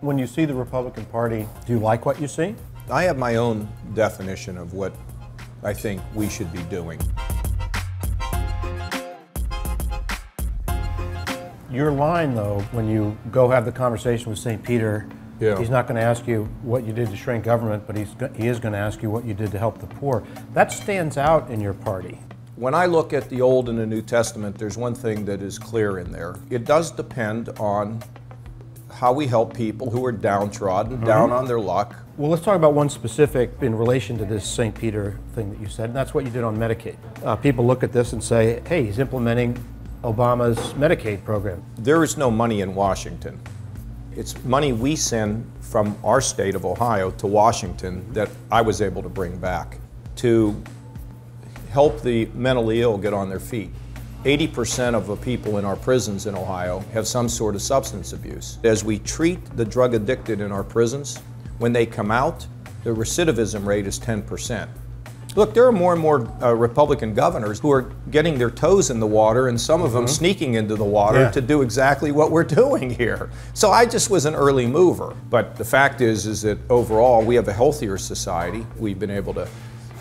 When you see the Republican Party, do you like what you see? I have my own definition of what I think we should be doing. Your line, though, when you go have the conversation with St. Peter, yeah. He's not going to ask you what you did to shrink government, but he is going to ask you what you did to help the poor. That stands out in your party. When I look at the Old and the New Testament, there's one thing that is clear in there. It does depend on how we help people who are downtrodden, mm-hmm. down on their luck. Well, let's talk about one specific in relation to this St. Peter thing that you said, and that's what you did on Medicaid. People look at this and say, hey, he's implementing Obama's Medicaid program. There is no money in Washington. It's money we send from our state of Ohio to Washington that I was able to bring back to help the mentally ill get on their feet. 80% of the people in our prisons in Ohio have some sort of substance abuse. As we treat the drug addicted in our prisons, when they come out, the recidivism rate is 10%. Look, there are more and more Republican governors who are getting their toes in the water, and some of them sneaking into the water to do exactly what we're doing here. So I just was an early mover. But the fact is that overall, we have a healthier society. We've been able to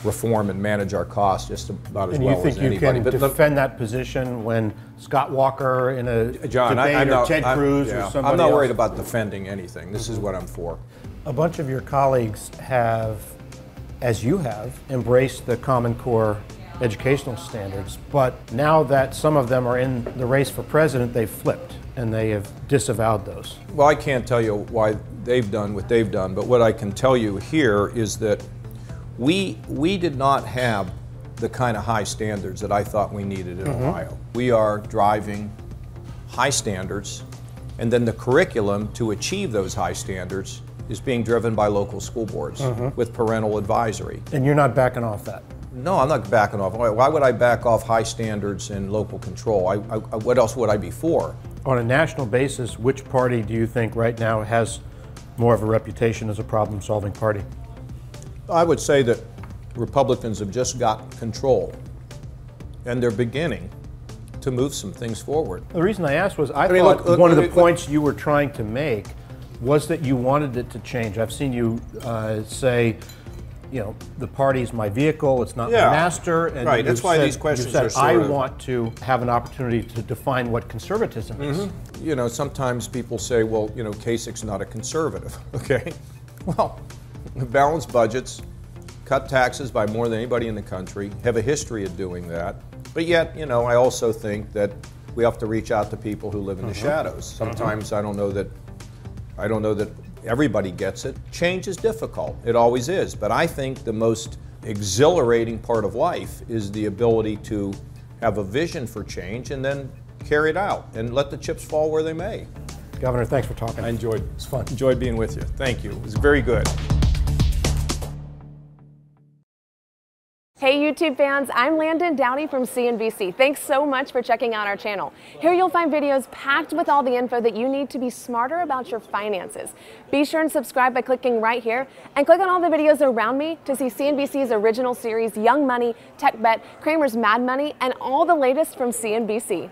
reform and manage our costs just about as well as anybody. And you think you can defend that position when Scott Walker in a debate or Ted Cruz or somebody else? I'm not worried about defending anything. This is what I'm for. A bunch of your colleagues have, as you have, embraced the Common Core educational standards, but now that some of them are in the race for president, they've flipped and they have disavowed those. Well, I can't tell you why they've done what they've done, but what I can tell you here is that we did not have the kind of high standards that I thought we needed in Ohio. We are driving high standards, and then the curriculum to achieve those high standards is being driven by local school boards with parental advisory. And you're not backing off that? No, I'm not backing off. Why would I back off high standards and local control? What else would I be for? On a national basis, which party do you think right now has more of a reputation as a problem-solving party? I would say that Republicans have just got control, and they're beginning to move some things forward. The reason I asked was one of the points you were trying to make was that you wanted it to change. I've seen you say, you know, the party is my vehicle, it's not my master. And right, that's why these questions are sort of... I want to have an opportunity to define what conservatism is. You know, sometimes people say, well, you know, Kasich's not a conservative, okay? Well, balance budgets, cut taxes by more than anybody in the country, have a history of doing that. But yet, you know, I also think that we have to reach out to people who live in the shadows. Sometimes I don't know that everybody gets it. Change is difficult, it always is, but I think the most exhilarating part of life is the ability to have a vision for change and then carry it out and let the chips fall where they may. Governor, thanks for talking. I enjoyed it. It's fun. Enjoyed being with you. Thank you. It was very good. Hey YouTube fans, I'm Landon Dowdy from CNBC. Thanks so much for checking out our channel. Here you'll find videos packed with all the info that you need to be smarter about your finances. Be sure and subscribe by clicking right here, and click on all the videos around me to see CNBC's original series, Young Money, Tech Bet, Cramer's Mad Money, and all the latest from CNBC.